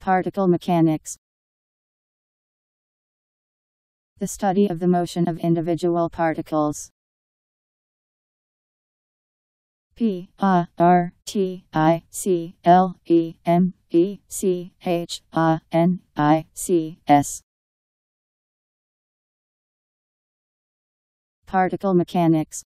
Particle mechanics. The study of the motion of individual particles. PARTICLE MECHANICS. Particle mechanics.